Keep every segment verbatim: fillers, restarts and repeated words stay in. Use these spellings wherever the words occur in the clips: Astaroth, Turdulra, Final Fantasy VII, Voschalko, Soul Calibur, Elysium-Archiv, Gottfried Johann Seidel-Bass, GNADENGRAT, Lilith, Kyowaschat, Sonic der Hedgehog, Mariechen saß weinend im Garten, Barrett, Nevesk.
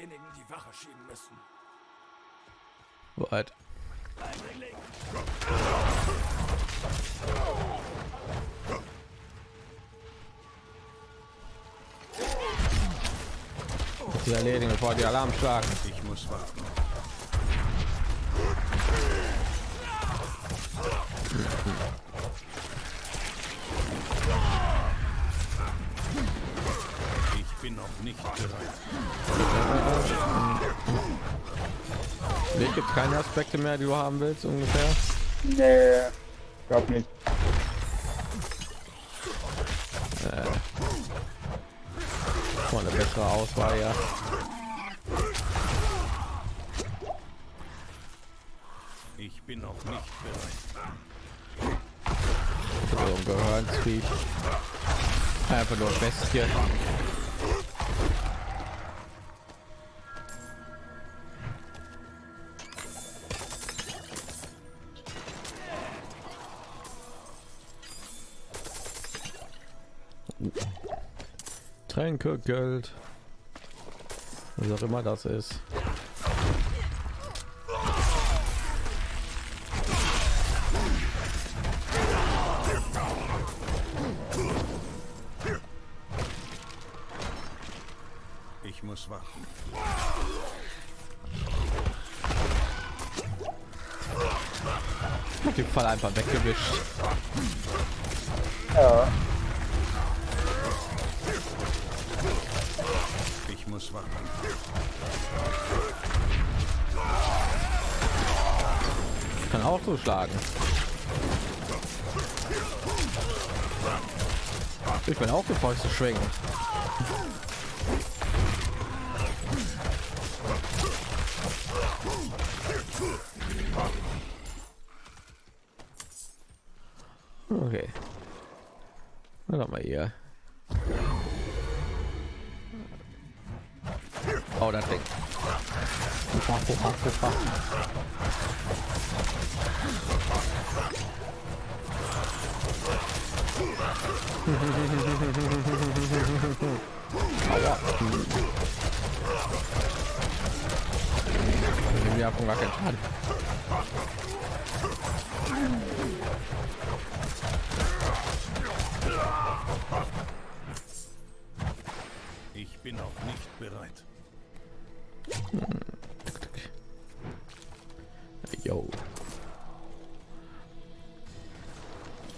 diejenigen, die Wache schieben müssen. What? Sie erledigen, bevor die Alarm schlagen. Ich muss warten. Ich bin noch nicht bereit. Nicht, gibt keine Aspekte mehr, die du haben willst, ungefähr? Nee, glaub nicht. Äh. Eine bessere Auswahl, ja. Ich bin noch nicht bereit. So, Gehirntrieb. Einfach nur Bestie. Tränke, Geld, was auch immer das ist. Ich muss warten. Den Fall einfach weggewischt. Ja. Muss warten. Ich kann auch so schlagen. Ich bin auch gefolgt zu schwingen. Okay. Noch mal hier. Oh, das Ding. Ja, von gar keinen Schaden. Ich bin auch nicht bereit. Jo.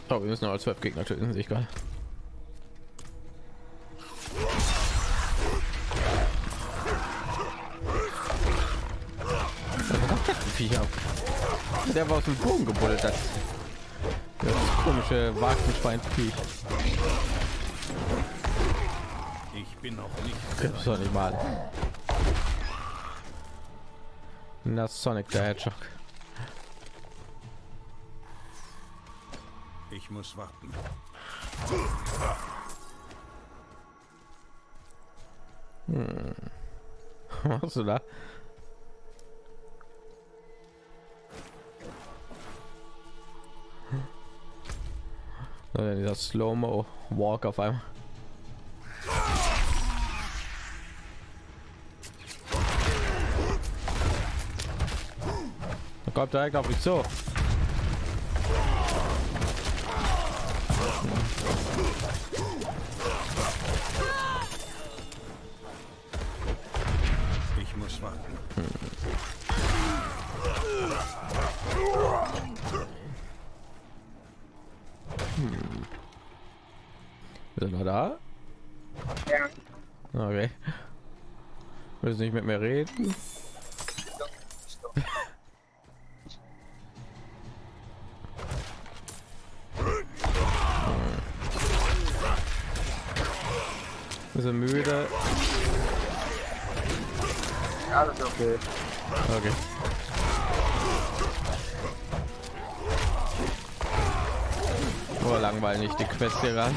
Oh, wir müssen noch als zwölf Gegner töten, sich geil. Der war aus dem Boden gebuddelt, das, das komische Wagenschweinvieh. Ich bin noch nicht, soll nicht mal. Na, Sonic der Hedgehog. Ich muss warten. Hm. Was machst du da? Oder dieser Slow-Mo Walk auf einmal. Kommt direkt auf mich zu. Ich muss warten. Hm. Sind wir da? Ja. Okay. Willst du nicht mit mir reden? Müde. Alles okay. Okay. Oh, langweilig die Quest hier ran.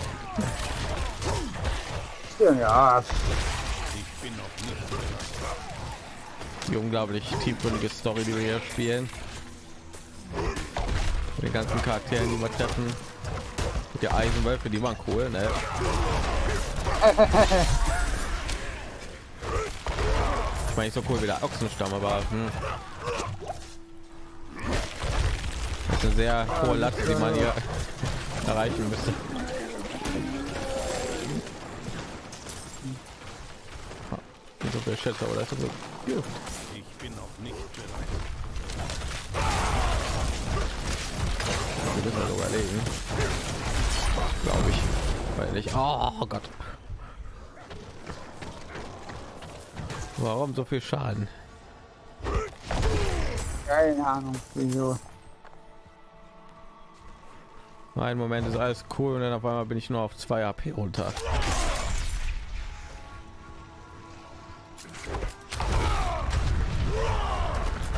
Ja. Ich bin noch nicht. Die unglaublich tiefgründige Story, die wir hier spielen. Mit den ganzen Charakteren, die wir treffen. Die Eisenwölfe, die waren cool, ne? Ich meine, nicht so cool wie der Ochsenstamm, aber hm. Das ist eine sehr hohe Last, die man hier erreichen müsste. So viel Schätze, oder? So viel. Ich bin noch nicht bereit. Wir müssen überlegen, glaube ich, weil ich. Oh Gott. Warum so viel Schaden? Keine Ahnung, wieso. Ein Moment ist alles cool und dann auf einmal bin ich nur auf zwei A P runter.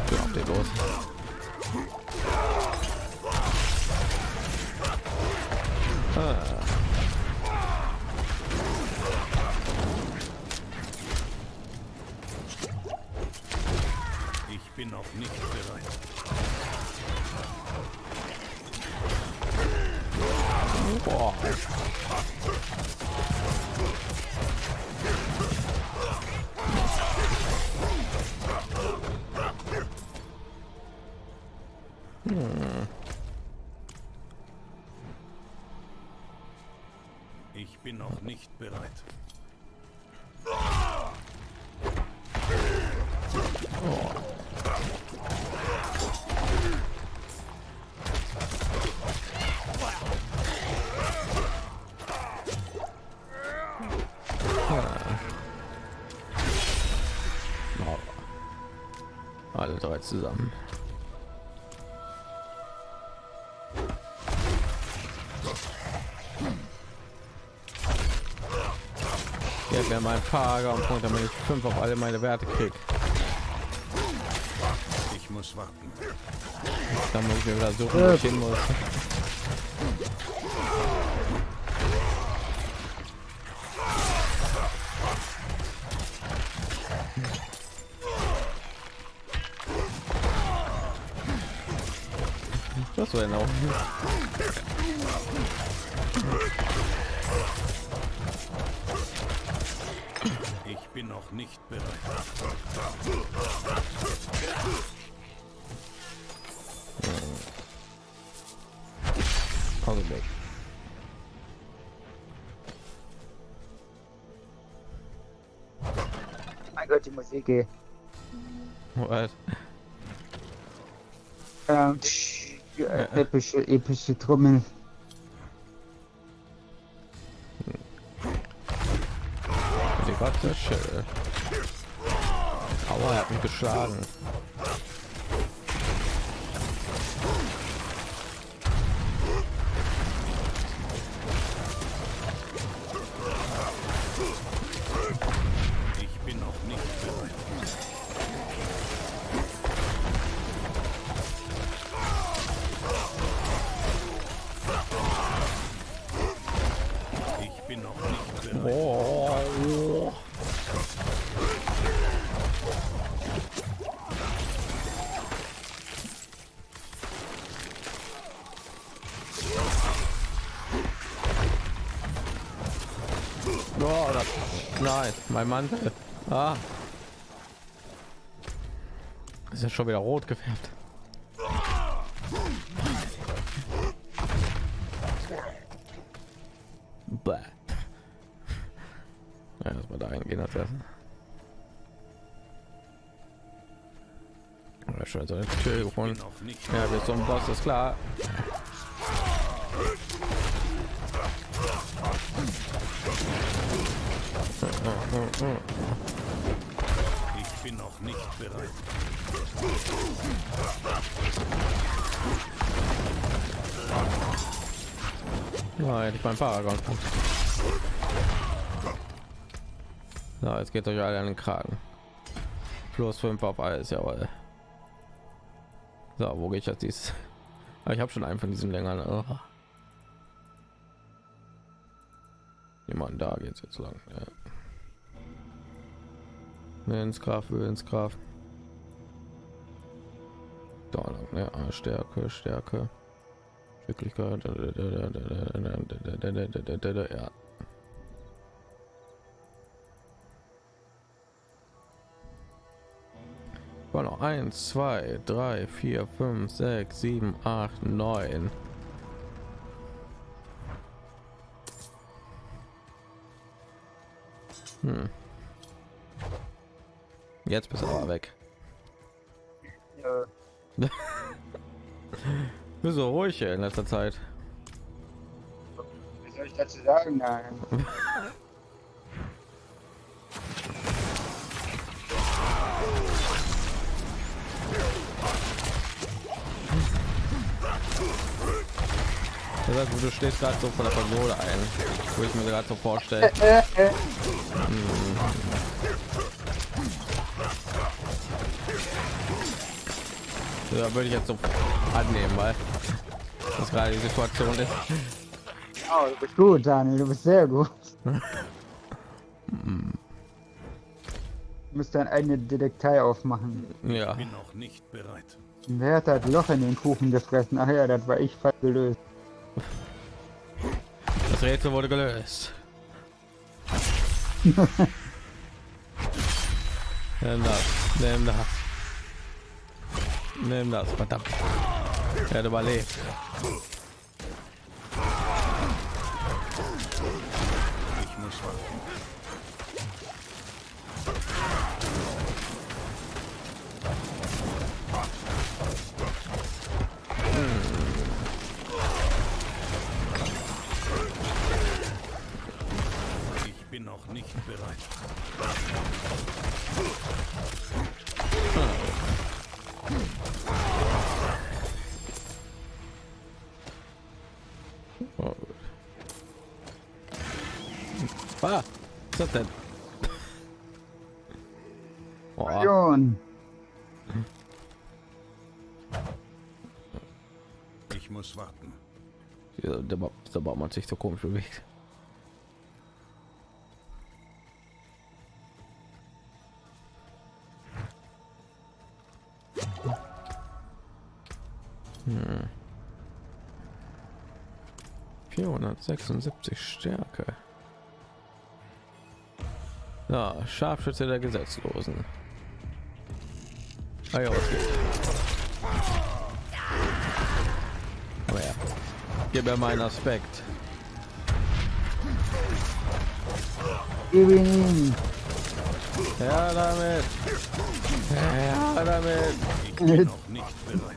Auf den los. Ah. Bin noch nicht bereit. Boah. Hm. Ich bin noch nicht bereit. Oh. Alle drei zusammen. Jetzt wäre mein Fahrer und Punkt, damit ich fünf auf alle meine Werte krieg. Ich muss warten. Dann muss ich mir wieder suchen, ja. Wo ich hin muss. Was war denn auch? Ich bin noch nicht bereit. Hm. Mein Gott, die Musik geht. Was? Ähm. Ja. Epische, epische Trommeln. Die war sehr schön. Aua, er hat mich geschlagen. Ich bin noch nicht bereit. Oh. Oh, das, nein, mein Mantel. Ah. Ist ja schon wieder rot gefärbt. Bäh. Ja, dass man da hingehen hat lassen. Oder schon so eine Tür gefunden. Ja, wir zum Boss, ist klar. Ich bin noch nicht bereit. Nein, ich mein Paragon. So, jetzt geht euch alle an den Kragen. Plus fünf auf alles, jawohl. So, wo gehe ich jetzt dies? Ich habe schon einen von diesen längern. Oh. Jemand da geht jetzt lang. Ja. Ins Graf, ins Graf. Da lang, ne? Ah, Stärke, Stärke. Wirklichkeit. Ja. War noch eins, zwei, drei, vier, fünf, sechs, sieben, acht, neun. Hm. Jetzt bist du aber weg. Ja. So ruhig in letzter Zeit. Was soll ich dazu sagen? Nein. Das heißt, du stehst gerade so von der Konsole ein, wo ich mir gerade so vorstelle. Hm. Ja, würde ich jetzt so annehmen, weil das gerade die Situation ist. Oh, du bist gut, Daniel, du bist sehr gut. Hm. Du musst deine eigene Detektei aufmachen. Ja. Ich bin noch nicht bereit. Wer hat das Loch in den Kuchen gefressen? Ach ja, das war ich falsch gelöst. Das Rätsel wurde gelöst. Nimm das, nimm das. Nimm das, verdammt. Er hat überlebt. Ich muss warten. Hm. Ich bin noch nicht bereit. Hm. Oh. Ah, was ist das denn? Oh. Ich muss warten. Ja, da, da baut man sich so komisch bewegt. Hm. vierhundertsechsundsiebzig Stärke. Na, ja, Scharfschütze der Gesetzlosen. Ah ja, was geht? Aber ja, gib mir meinen Aspekt. Ja, damit. Ja, damit. Ich bin noch nicht bereit.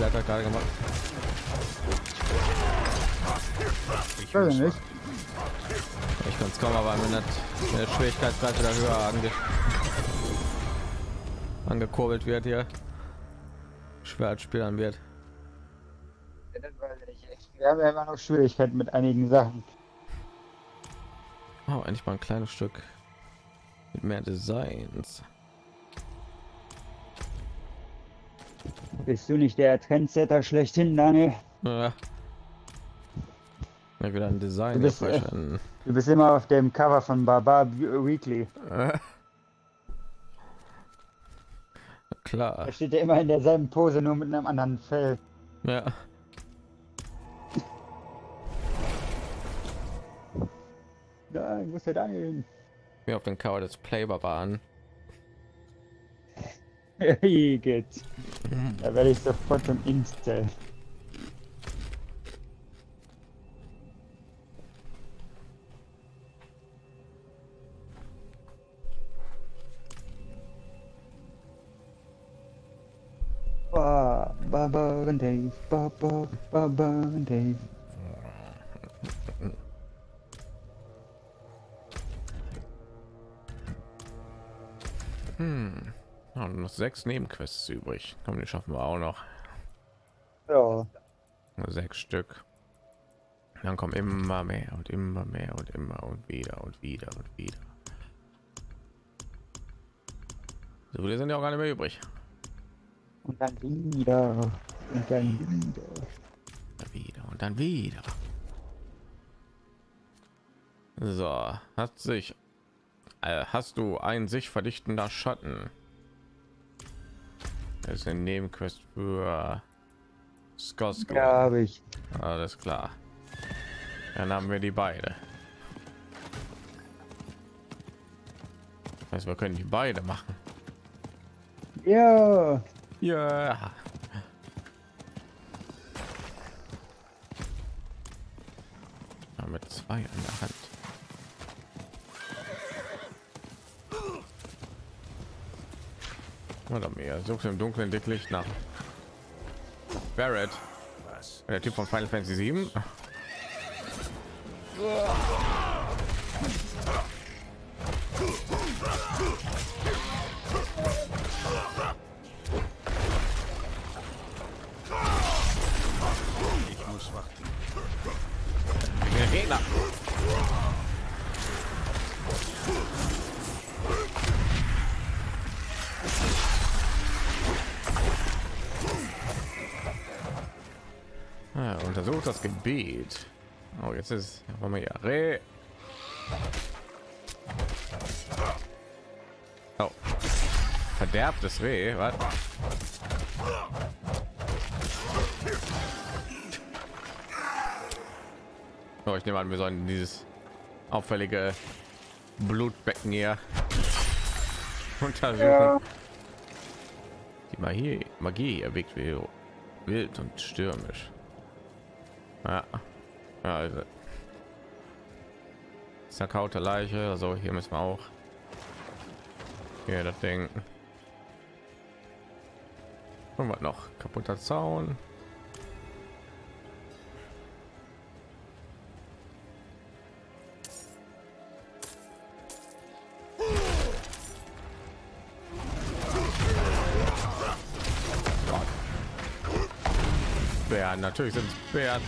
Hat er gerade gemacht? Ich weiß nicht. Ich kann es kaum, aber mir der Schwierigkeitsgrad wieder höher ange angekurbelt wird hier. Schwertspielern wird. Ja, das weiß ich echt. Wir haben ja immer noch Schwierigkeiten mit einigen Sachen. Oh, endlich mal ein kleines Stück mit mehr Designs. Bist du nicht der Trendsetter schlechthin, Daniel? Ja. Ja, wieder ein Design. Du bist, äh, du bist immer auf dem Cover von Barbar Weekly. Äh. Klar. Da steht ja immer in derselben Pose, nur mit einem anderen Fell. Ja. Nein, wo ist der Daniel hin? Mir auf den Cover des Play-Barbar an. Geht. Da werde ich sofort zum Insta. Ba ba ba und Dave, ba ba ba ba und Dave. Hm. Und noch sechs Nebenquests übrig. Komm, die schaffen wir auch noch. Ja. Sechs Stück. Dann kommen immer mehr und immer mehr und immer und wieder und wieder und wieder. So, wir sind ja auch gar nicht mehr übrig. Und dann wieder. Und dann wieder. Und dann wieder. Und dann wieder. So, hat sich. Äh, hast du ein sich verdichtender Schatten? Das ist eine Nebenquest für Scott. Ja, habe ich. Alles klar. Dann haben wir die beide. Also wir können die beide machen. Ja. Ja. Mit zwei in der Hand. Oder mehr. Suchst im Dunkeln dicklicht nach Barrett. Was? Der Typ von Final Fantasy sieben. Ich muss warten. Der Gegner. Ah, untersucht das Gebiet. Oh, jetzt ist wir ja Re. Oh. Verderbtes Reh, was? Oh, ich nehme an, wir sollen dieses auffällige Blutbecken hier untersuchen. Ja. Die Magie, Magie erweckt wild und stürmisch. Ja. Ja, also zerkaute Leiche, also hier müssen wir auch hier das denken. Und was noch? Kaputter Zaun. Bären, natürlich sind es Bären.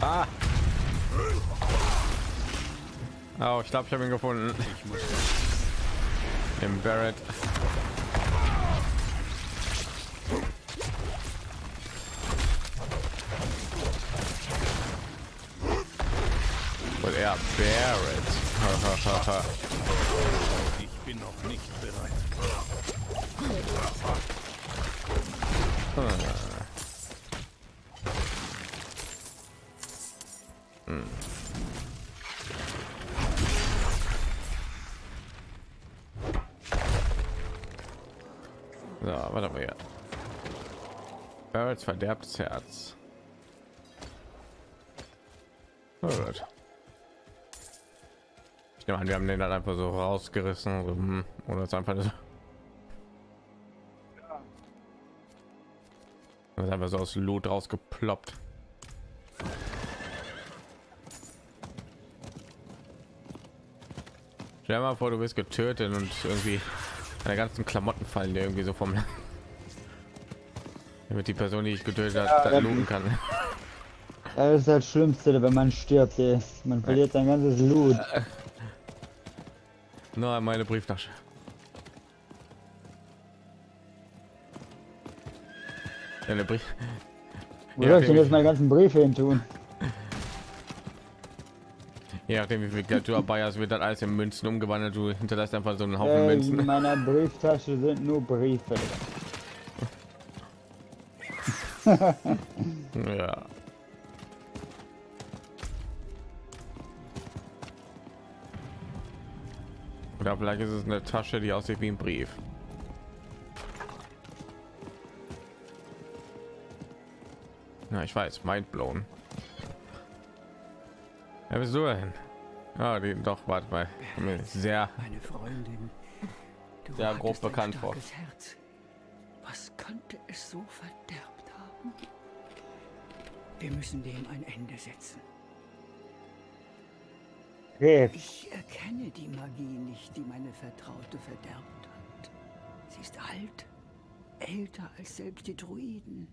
Ah. Oh, ich glaube, ich habe ihn gefunden. Im Barrett. Und er Barrett. Ich bin noch nicht bereit. Hm. So, warte mal hier. Barretts verderbtes Herz. Gut. Ich nehme an, wir haben den dann einfach so rausgerissen, so, hm, oder es einfach so. Das ist einfach so aus Loot rausgeploppt. Stell mal vor, du wirst getötet und irgendwie meine ganzen Klamotten fallen dir irgendwie so vom Land. Damit die Person, die ich getötet ja, hat, dann looten kann. Das ist das Schlimmste, wenn man stirbt, ey. Man verliert sein ganzes Loot. Nur meine Brieftasche. Deine Brief. Wo soll ich denn jetzt meine ganzen Briefe hin tun? Je nachdem, wie viel Geld du dabei hast, wird dann alles in Münzen umgewandelt. Du hinterlässt einfach so einen Haufen äh, Münzen. In meiner Brieftasche sind nur Briefe. Ja. Oder vielleicht ist es eine Tasche, die aussieht wie ein Brief. Na, ich weiß, mind blown. Ja, bist du hin? Ah, die, doch, warte mal. Mir sehr, meine Freundin, du sehr grob bekannt vor. Herz. Was könnte es so verderbt haben? Wir müssen dem ein Ende setzen. Jetzt. Ich erkenne die Magie nicht, die meine Vertraute verderbt hat. Sie ist alt, älter als selbst die Druiden.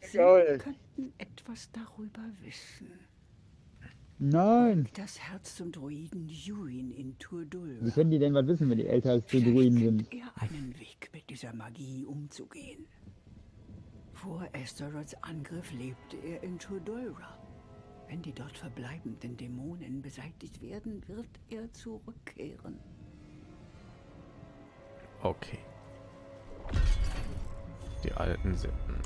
Sie könnten etwas darüber wissen. Nein. Das Herz zum Druiden Juin in Turdul. Wie können die denn was wissen, wenn die älter als die Druiden sind? Er einen Weg mit dieser Magie umzugehen. Vor Astaroths Angriff lebte er in Turdulra. Wenn die dort verbleibenden Dämonen beseitigt werden, wird er zurückkehren. Okay. Die alten Sitten.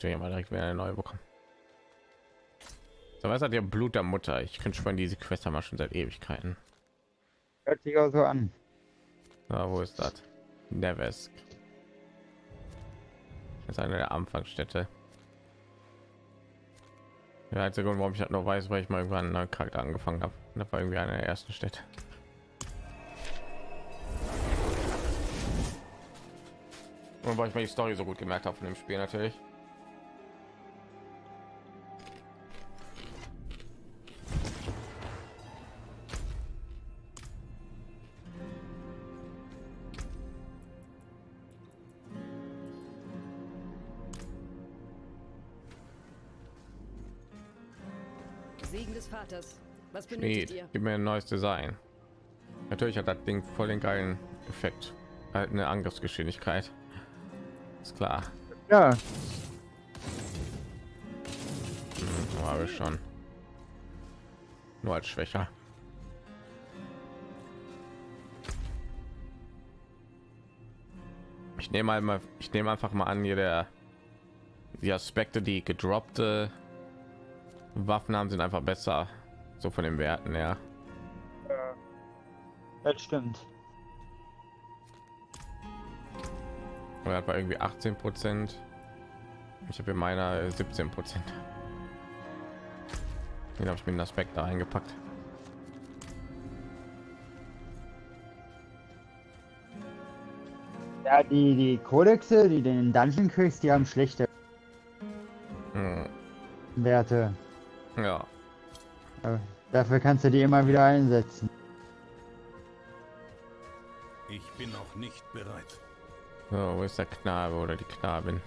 aktivieren, weil direkt wieder eine neue bekommen. So, was hat ihr Blut der Mutter? Ich könnte schon diese Quest haben wir schon seit Ewigkeiten. Hört sich auch so an. Na, wo ist das? Nevesk. Das ist eine der Anfangsstätte. Der einzige Grund, warum ich das noch weiß, weil ich mal irgendwann einen neuen Charakter angefangen habe. Und das war irgendwie eine der ersten Städte. Und weil ich mir die Story so gut gemerkt habe von dem Spiel natürlich. Segen des Vaters. Was benötigt ihr? Gib mir ein neues Design. Natürlich hat das Ding voll den geilen Effekt. Halt eine Angriffsgeschwindigkeit. Ist klar. Ja. Hm, habe ich schon. Nur als schwächer. Ich nehme einmal, ich nehme einfach mal an, hier der die Aspekte, die gedroppte Waffen haben, sind einfach besser. So von den Werten her. Ja. Das stimmt. Hat bei irgendwie achtzehn Prozent. Ich habe in meiner siebzehn Prozent. Den habe ich mit dem Aspekt da eingepackt. Ja, die die Kodexe, die den Dungeon kriegst, die haben schlechte hm. Werte. Ja. Aber dafür kannst du die immer wieder einsetzen. Ich bin noch nicht bereit. So, wo ist der Knabe oder die Knabin?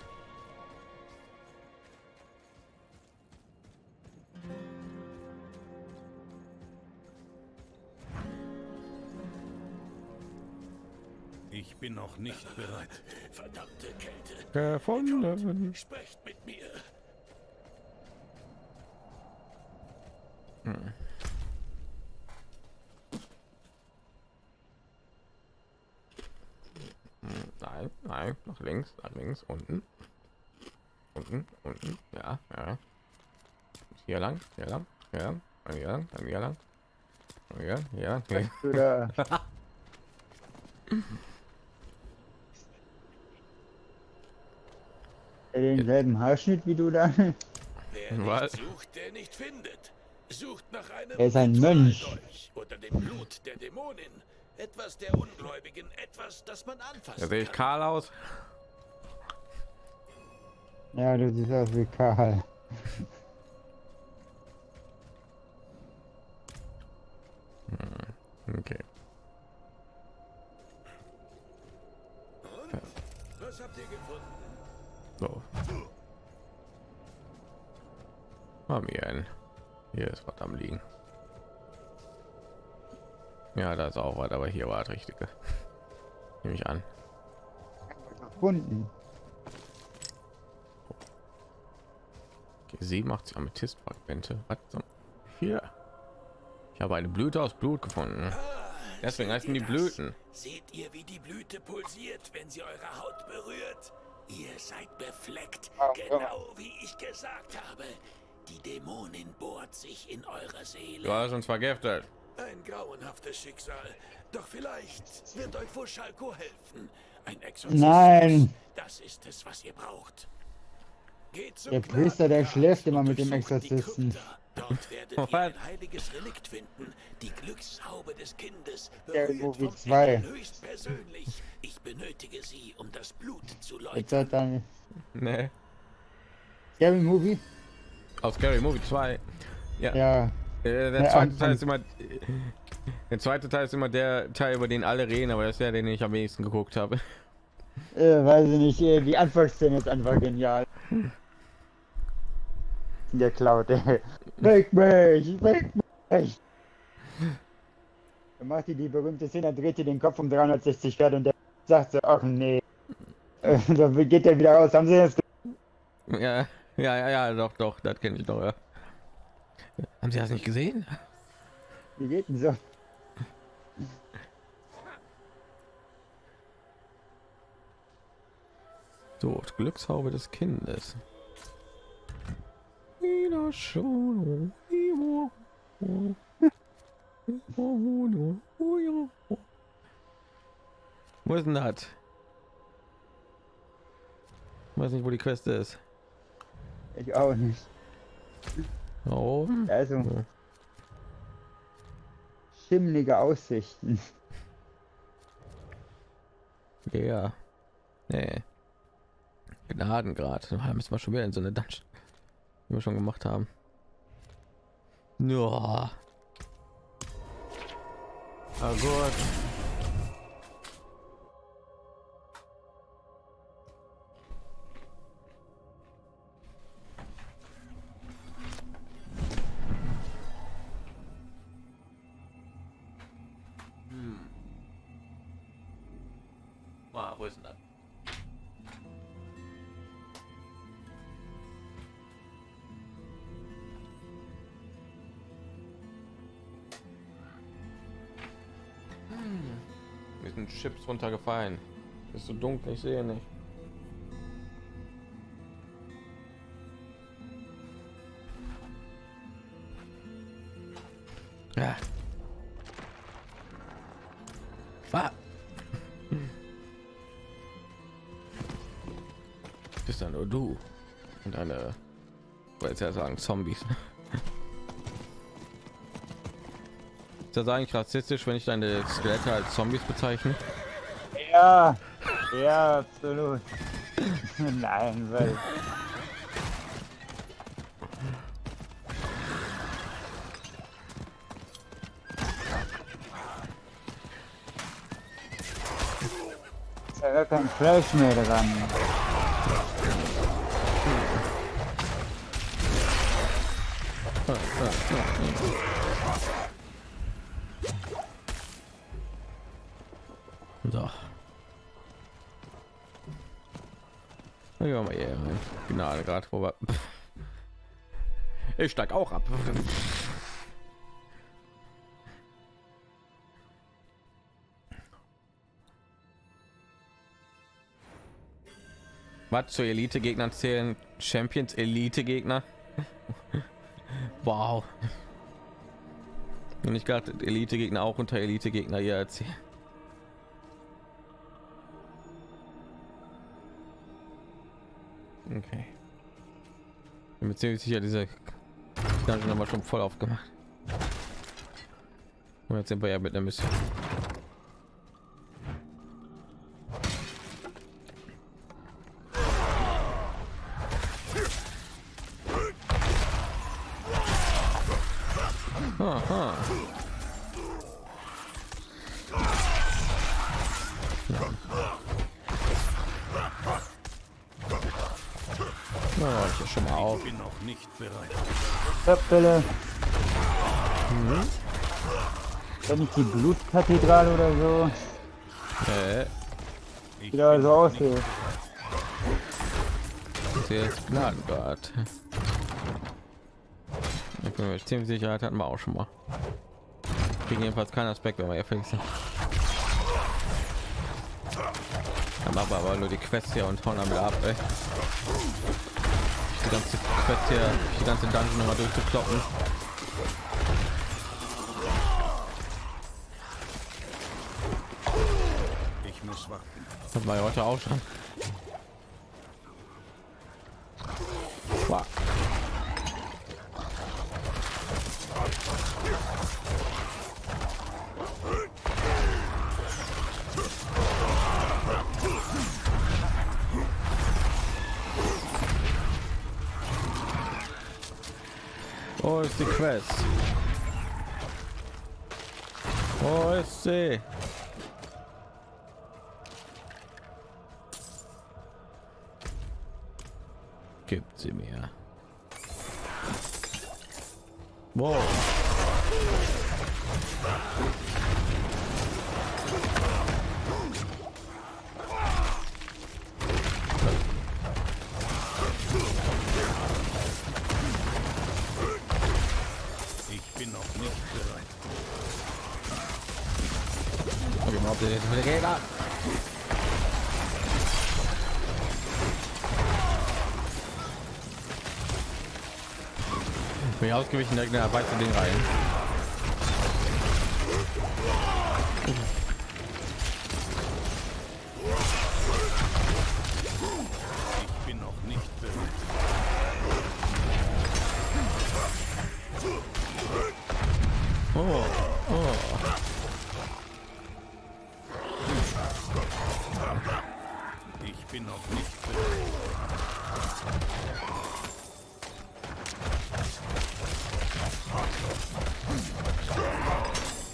Ich bin noch nicht bereit. Verdammte Kälte. Gefunden. Sprecht mit mir. Hm. Nein, nein, nach links, nach links, unten, unten, unten, ja, ja. Hier lang, hier lang, hier lang, hier lang, hier lang, hier lang, hier lang, hier lang. Denselben Haarschnitt wie du da. Wer nicht sucht, der nicht findet. Sucht nach einem. Er ist ein Mönch. Unter dem Blut der Dämonin. Etwas der Ungläubigen, etwas, das man anfassen kann. Da sehe ich Karl aus. Ja, du siehst aus wie Karl. Okay. Und? Was habt ihr gefunden? So. Haben wir einen. Hier ist was am Liegen. Ja, da ist auch was, aber hier war das Richtige. Nehme ich an. Gefunden. Okay, sie macht sich Amethystfragmente. Was hier? Ich habe eine Blüte aus Blut gefunden. Deswegen heißen die Blüten. Seht ihr, wie die Blüte pulsiert, wenn sie eure Haut berührt? Ihr seid befleckt, genau wie ich gesagt habe. Die Dämonin bohrt sich in eurer Seele. Du hast uns vergiftet. Ein grauenhaftes Schicksal. Doch vielleicht wird euch Voschalko helfen. Ein Exorzismus. Nein. Das ist es, was ihr braucht. Geht zum der Priester, der schläft immer mit dem Exorzisten. Dort werdet ihr ein heiliges Relikt finden. Die Glückshaube des Kindes. Höchstpersönlich. Ich benötige sie, um das Blut zu läuten. Nee. Scary Movie? Auf Scary Movie zwei. Ja. Ja. Der zweite Teil ist immer der zweite Teil ist immer der Teil, über den alle reden, aber das ist ja den, den ich am wenigsten geguckt habe. Äh, weiß ich nicht, die Anfangsszene ist einfach genial. Der Cloud, ey. Weg mich, weg mich. Dann macht die die berühmte Szene, dreht sie den Kopf um dreihundertsechzig Grad und der sagt so, ach nee. Da geht der wieder raus, haben sie das? Ja, ja, ja, ja, doch, doch, das kenne ich doch, ja. Haben Sie das nicht gesehen? Wie geht denn so? So, Glückshaube des Kindes. Wo ist denn das? Ich weiß nicht, wo die Quest ist. Ich auch nicht. Oh. Also. Ja. Schimmelige Aussichten. Ja. Nee. Gnadengrad. Da müssen wir schon wieder in so eine Dungeon. Die wir schon gemacht haben. Nur. Na gut. Chips runtergefallen. Ist so dunkel, ich sehe nicht. Ja. Ah. Bist ja nur du und eine, wollte ich ja sagen, Zombies. Ist das eigentlich rassistisch, wenn ich deine Skelette als Zombies bezeichne? Ja, ja, absolut. Nein, weil... Ist ja gar kein Fleisch mehr dran. Gerade vorbei. Ich steig auch ab. Was zu Elite Gegnern zählen Champions Elite Gegner. Wow. Und ich gerade Elite Gegner auch unter Elite Gegner hier erzählen. Okay. Ich bin ziemlich sicher, diese Dungeon haben wir schon voll aufgemacht. Und jetzt sind wir ja mit der Mission. Aha. Oh, ich schon mal auf. Ich bin noch nicht bereit. Köpfelle. Mhm. Wenn ich die Blutkathedrale oder so. Äh. Ich wieder so aussehe. Jetzt Gnadengard. Ich bin mir ziemlich sicher, hatten wir auch schon mal. Kriegen jedenfalls keinen Aspekt, wenn wir hier fängst. Dann machen wir aber nur die Quest hier und hauen damit ab, ey. Die ganze Quest hier, die ganze Dungeon nochmal durchzukloppen. Ich muss warten. Das war ja heute auch schon. Fuck. Oh, ist die Quest. Oh, ist sie. Gibt sie mir. Wow. Bin ich ausgewichen, direkt in der weißen Ding rein. Ich bin noch nicht bereit. Oh, oh. Ich bin noch nicht bereit. Huh.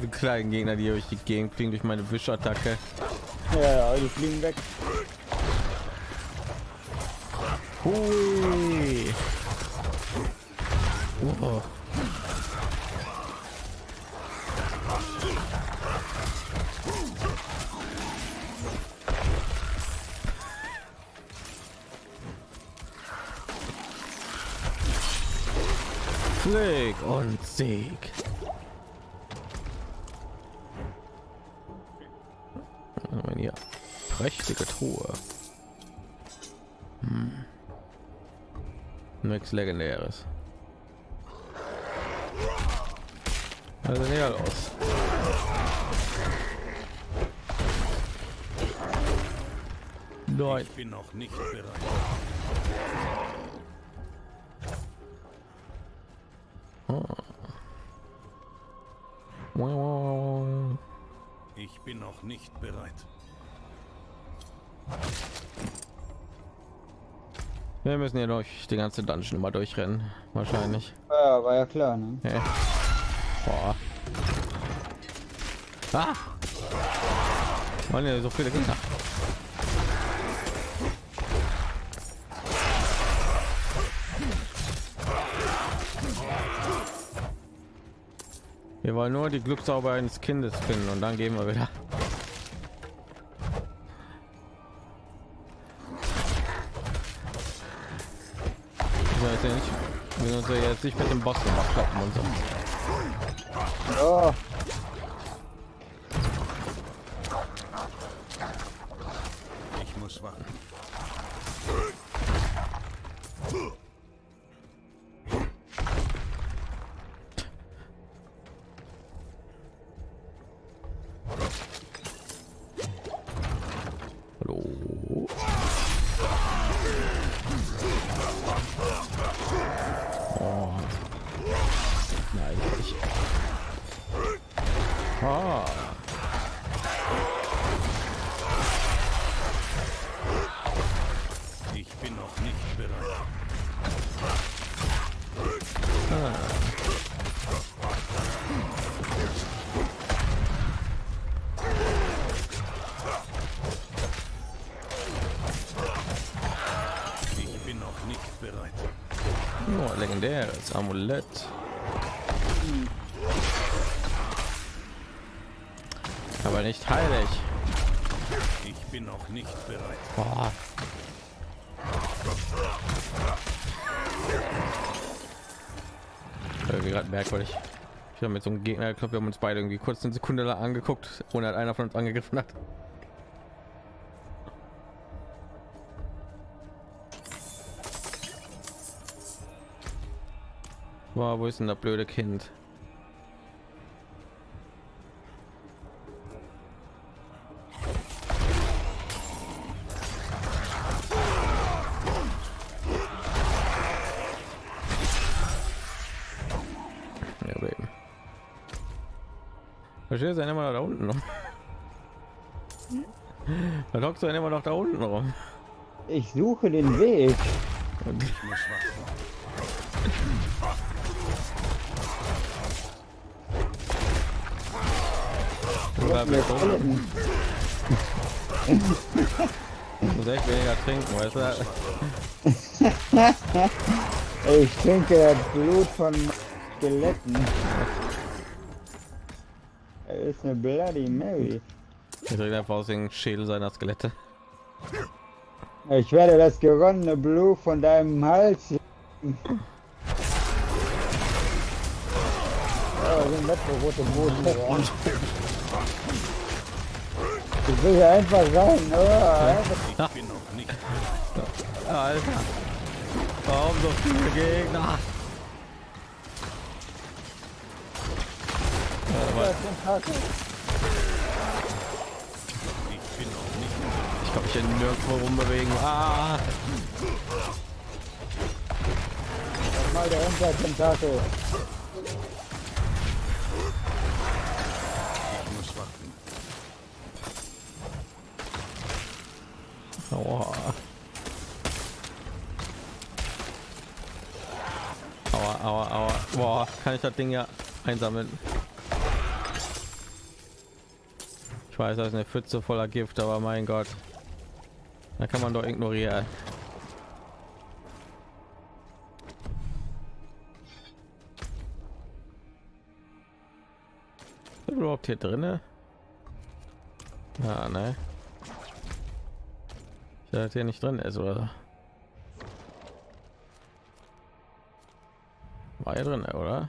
Die kleinen Gegner, die durch die Gegend fliegen durch meine Wischattacke. Ja, ja, die fliegen weg. Hui. Wow. Flieg und Sieg. Ja, prächtige Truhe. Hm. Nichts Legendäres. Also näher los. Nein. Ich bin noch nicht bereit. Oh. Wow. Ich bin noch nicht bereit. Wir müssen ja durch die ganze Dungeon mal durchrennen, wahrscheinlich. Ja, war ja klar, ne? Ja. Boah. Ah! Mann, ja, so viele Kinder. Wir wollen nur die Glückssauber eines Kindes finden und dann gehen wir wieder. Ja nicht, wir uns ja jetzt nicht mit dem Boss abklappen und so. Oh. Ich muss warten. Hallo. Nein, ich. Ah. Ich bin noch nicht bereit. Ah. Ich bin noch nicht bereit. Oh, legendäres Amulett. Aber nicht heilig. Ich bin noch nicht bereit. Boah. Irgendwie gerade merkwürdig. Ich habe mit so einem Gegner, ich glaube, wir haben uns beide irgendwie kurz eine Sekunde lang angeguckt, ohne dass einer von uns angegriffen hat. Boah, wo ist denn das blöde Kind? Verstehst du immer noch da unten rum? Da hockst du immer noch da unten rum. Ich suche den Weg. Und ich muss echt weniger trinken, weißt du? Ich trinke Blut von Skeletten. Er ist eine Bloody Mary. Er trägt einfach aus den Schädel seiner Skelette. Ich werde das geronnene Blut von deinem Hals. Ich will ja einfach rein, oder? Ich bin noch nicht. Alter. Warum so viele Gegner? Ich bin noch nicht. Ich kann mich hier nirgendwo rumbewegen. Ah! Mal der Untertentakel. Aua. Aua, aua, aua. Boah, kann ich das Ding ja einsammeln? Ich weiß, das ist eine Pfütze voller Gift, aber mein Gott. Da kann man doch ignorieren. Ist überhaupt hier drinne? Ah, ne. Da ist ja nicht drin ist, oder war ja drin, oder?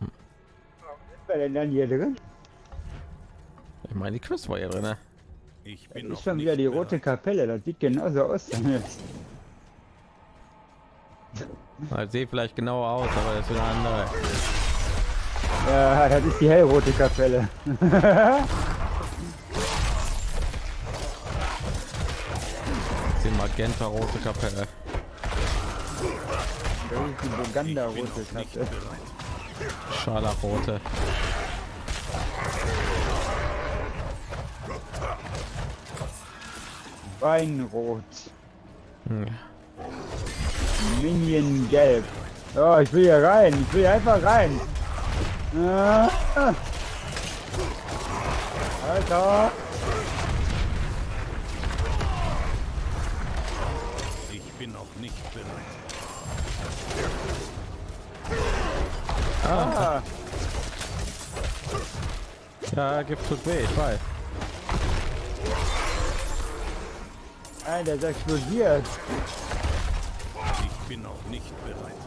Hm. Ist denn dann hier drin? Ich meine, die Quest war ja drin. Ich bin noch schon wieder die rote Kapelle. Das sieht genauso aus. Das sieht vielleicht genauer aus, aber das ist eine andere. Ja, das ist die hellrote Kapelle. Magenta rote Kapelle. Burgunder rote Kapelle. Scharlachrote. Weinrot. Hm. Minion gelb. Oh, ich will hier rein. Ich will einfach rein. Ah. Alter. Nicht bereit. Ah. Ja, gibt tut weh, ich weiß. Nein, das explodiert. Ich bin auch nicht bereit.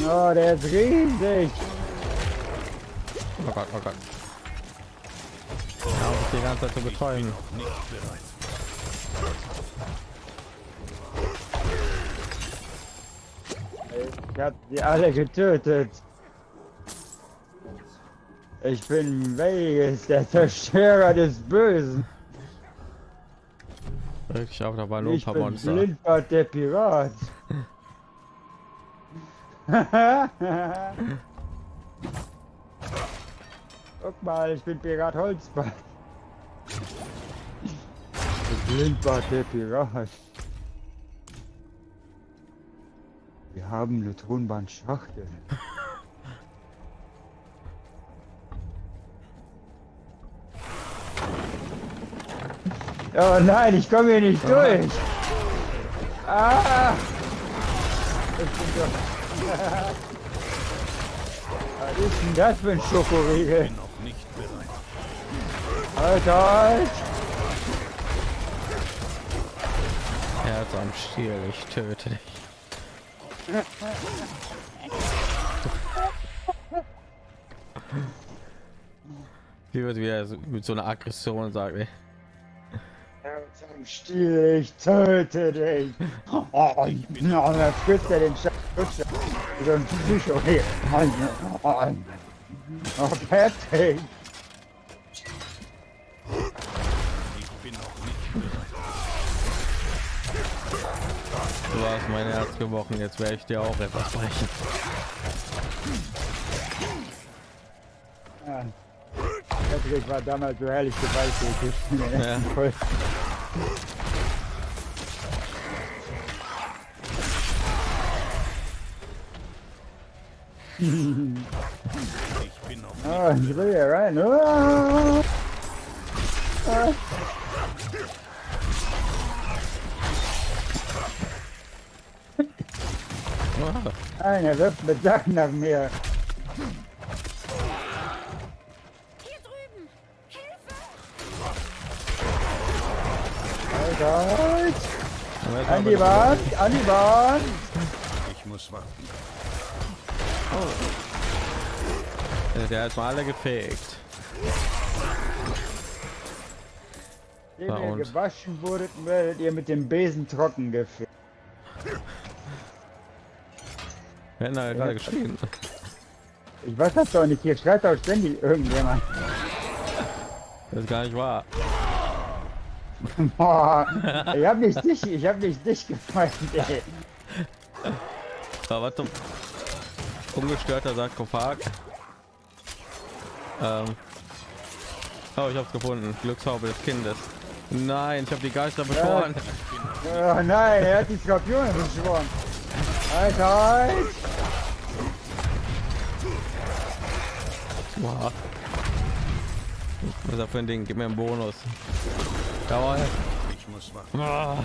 Oh, der ist riesig. Oh Gott, oh Gott. Ja, um die ganze Zeit zu betreuen. Ich bin auch nicht bereit. Ich hab die alle getötet. Ich bin Vegas, der Zerstörer des Bösen. Ich hab da nur ein paar Monster. Ich bin Blindbart, der Pirat. Guck mal, ich bin Pirat Holzbart. Blindbart, der Pirat. Wir haben eine Tonbandschachtel. Oh nein, ich komme hier nicht ah. durch. Ah. Was ist denn das für ein Schokoriegel? Ich bin noch nicht bereit. Alter, halt. Herz am Stiel, ich töte dich. Wie wird wieder mit so einer Aggression sagen, ey. Herz am Stiel, ich töte dich. Oh, ich bin noch der Fritze, den Schatten. Oh, fertig. Ich bin noch nicht bereit. Du hast mein Herz gebrochen, jetzt werde ich dir auch etwas brechen. Ja. Das war damals so herrlich gewalttätig. Ja. Ich bin noch oh, ich will hier rein. Oh. Oh. Ah. Einer wirft mit Sachen nach mir. Hier drüben. Hilfe! Alter! An die Wand! An die Wand! Ich muss warten. Oh. Der hat mal alle gefegt. Wenn ah, ihr gewaschen wurdet, werdet ihr mit dem Besen trocken gefegt. Wir hätten halt gerade geschrien. Ich weiß das doch nicht, hier schreit doch ständig irgendjemand. Das ist gar nicht wahr. Boah, ich hab nicht dich, ich hab nicht dich gemeint, ey. So, was zum umgestörter Sarkophag. Ähm. Oh, ich hab's gefunden. Glückshaube des Kindes. Nein, ich hab die Geister beschworen. Ja. Oh nein, er hat die Skorpione beschworen. Alter! Halt. Wow. Was ist das für ein Ding? Gib mir einen Bonus. Jawohl. Ich muss warten. Oh.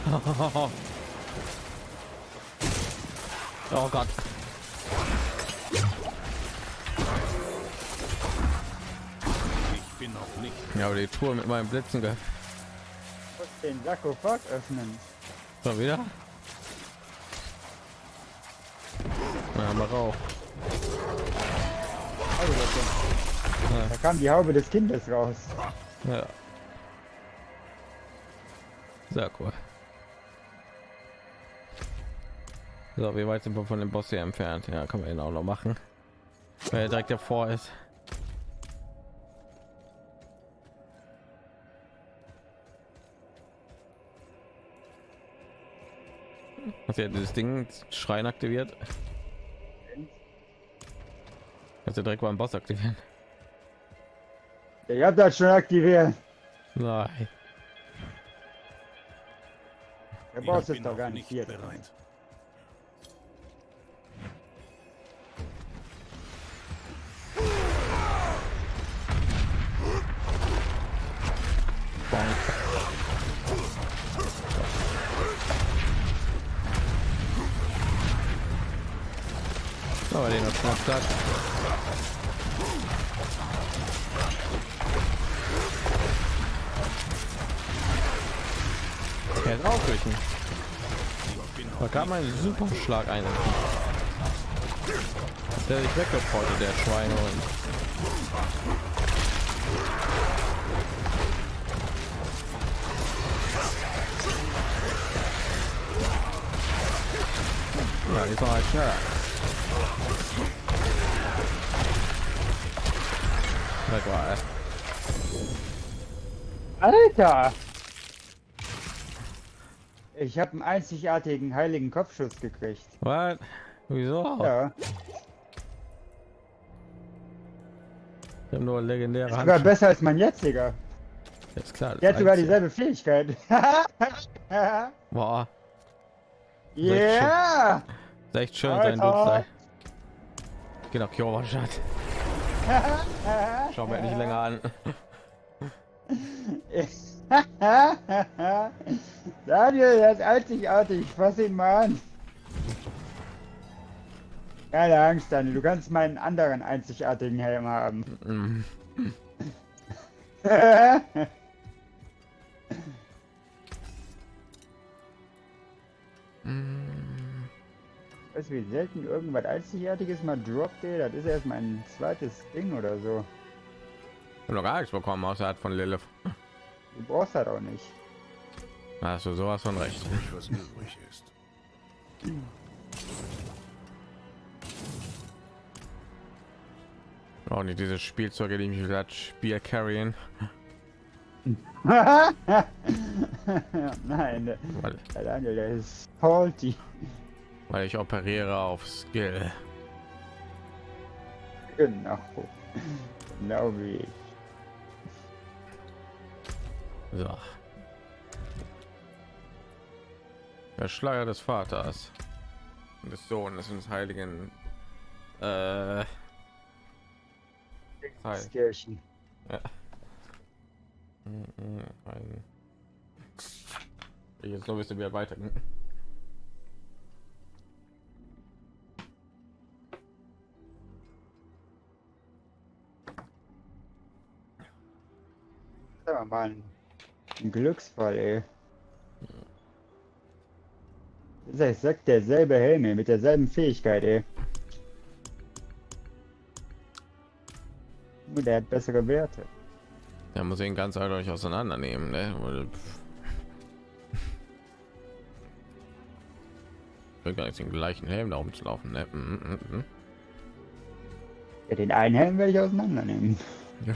Oh Gott. Ich bin noch nicht. Ja, aber die Tour mit meinem Blitzen gehört. Ich muss den Sarkophag öffnen. Schon wieder? Na, haben wir Rauch. Ja. Da kam die Haube des Kindes raus. Ja. Sehr cool. So, wie weit sind wir von dem Boss hier entfernt? Ja, kann man ihn auch noch machen. Weil er direkt davor ist. Hat er dieses Ding Schreien aktiviert? Kannst du direkt beim Boss aktivieren? Ich hab das schon aktiviert. Nein. Der Boss ist doch gar nicht hier. Bereit. Aber den hat's noch stark. Er ist aufgewichen. Da kam ein super Schlag ein. Der sich weggeportet, der Schweine. Ja, die ist noch halt schneller. Alter! Ich habe einen einzigartigen heiligen Kopfschuss gekriegt. Was? Wieso? Ja. Ich habe nur legendäre. Ist sogar besser als mein jetziger. Ist klar. Der hat sogar dieselbe Fähigkeit. Boah. Yeah. Echt schön sein Dude sein. Geh nach Kyowaschat. Schau mir nicht länger an. Daniel, das ist einzigartig. Fass ihn mal an. Keine Angst, Daniel. Du kannst meinen anderen einzigartigen Helm haben. Weißt du, wie selten irgendwas einzigartiges mal droppt, ey? Das ist erst mein zweites Ding oder so. Ich hab noch gar nichts bekommen, außerhalb von Lilith. Du brauchst das auch nicht. Hast du sowas von recht. Ich weiß nicht, was übrig ist. Auch nicht diese Spielzeuge, die mich gerade Spiel carryen. Nein, der Daniel, der ist faulty. Weil ich operiere auf Skill. Genau. Genau wie ich. So. Der Schleier des Vaters. Und des Sohnes und des Heiligen. Äh. Kirchen. Ja. Ein. Jetzt so bist du wieder weiter. aber mal ein Glücksfall, ey. Ja. Ich sag, derselbe Helm, ey, mit derselben Fähigkeit, ey. Und der hat bessere Werte. Der muss ihn ganz eindeutig auseinandernehmen, ne? Ich will gar nicht den gleichen Helm da rumzulaufen, ne? Mm -mm -mm. Ja, den einen Helm werde ich auseinandernehmen. Ja.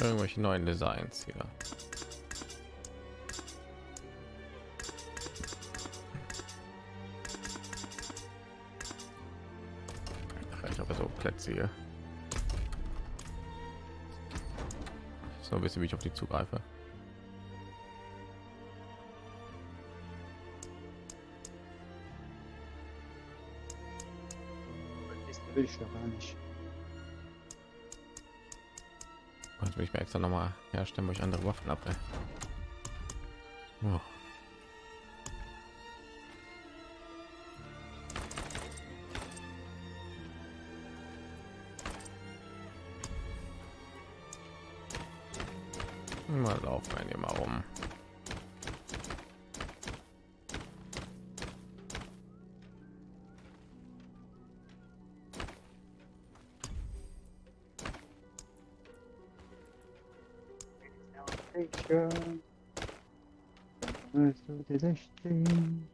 Irgendwelche neuen Designs hier. Ich habe so Plätze hier. So ein bisschen, wie ich auf die zugreife. Das will ich doch gar nicht. Jetzt will ich mir extra noch mal herstellen, wo ich andere Waffen ab. Oh. Mal laufen wir mal rum. sechzehn.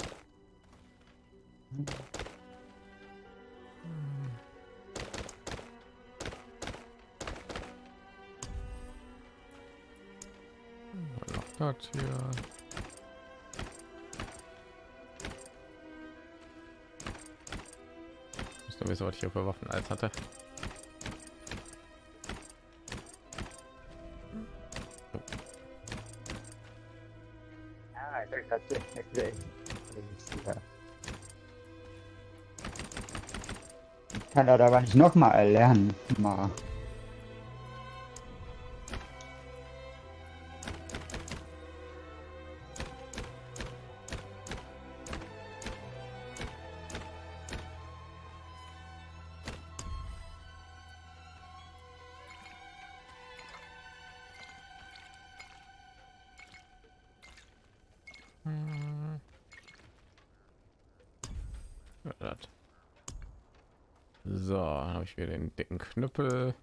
Noch das hier. Müsste wissen, was ich hier für Waffen als hatte. Ich kann da aber nicht noch mal erlernen. Mal. So, habe ich wieder den dicken Knüppel.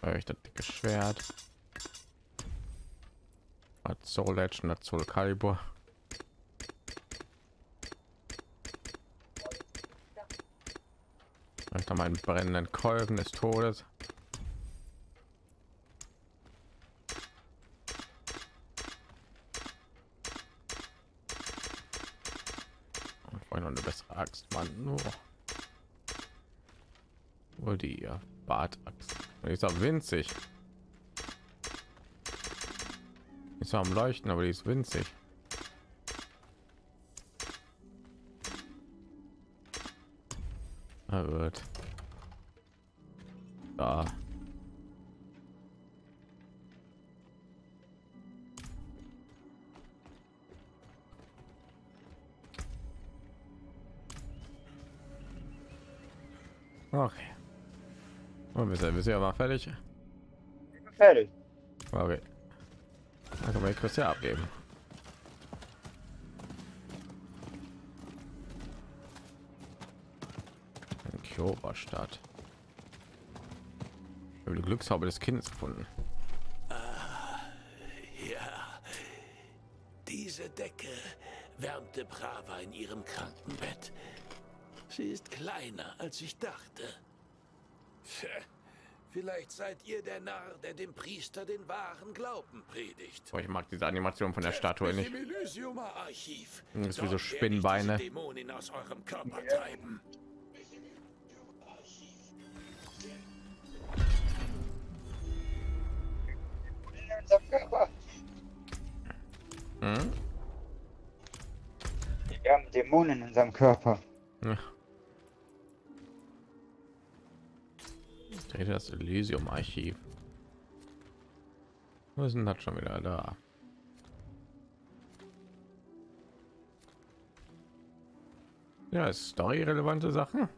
Habe ich das dicke Schwert. Hat Soul Edge und hat Soul Calibur. Ich habe meinen brennenden Kolben des Todes. Mann, oh, die Bartachse ist auch winzig. Ist am Leuchten, aber die ist winzig. Na gut. Da. Okay. Und wir sind ja mal fertig. Fertig. Okay. Dann kann man die Queste abgeben. In Kyoba-Stadt. Ich habe die Glückshaube des Kindes gefunden. Ah, ja. Diese Decke wärmte Brava in ihrem Krankenbett. Sie ist kleiner, als ich dachte. Tja, vielleicht seid ihr der Narr, der dem Priester den wahren Glauben predigt. Oh, ich mag diese Animation von der Statue nicht. Im Elysium-Archiv. Das ist wie so Spinnbeine. Dämonen aus eurem Körper treiben. Hm? Wir haben Dämonen in unserem Körper. Ja. Das Elysium-Archiv. Wo sind das schon wieder da? Ja, storyrelevante Sachen.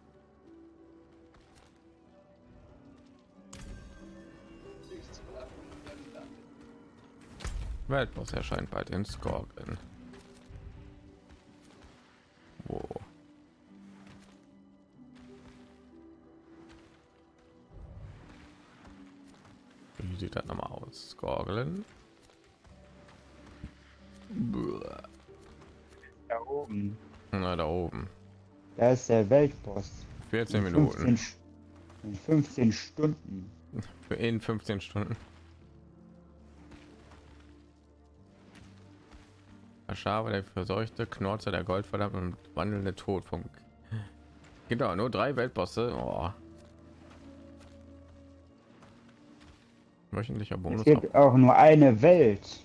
Weltboss erscheint bald in Skorpion. Wo? Wie sieht das nochmal aus? Skorpion. Da oben. Na, da oben. Da ist der Weltboss. vierzehn Minuten. In fünfzehn Stunden. In fünfzehn Stunden. Schabe, der verseuchte Knorzer, der goldverdammt und wandelnde Todfunk. Genau, nur drei Weltbosse. Oh. Wöchentlicher Bonus. Es gibt auch nur eine Welt.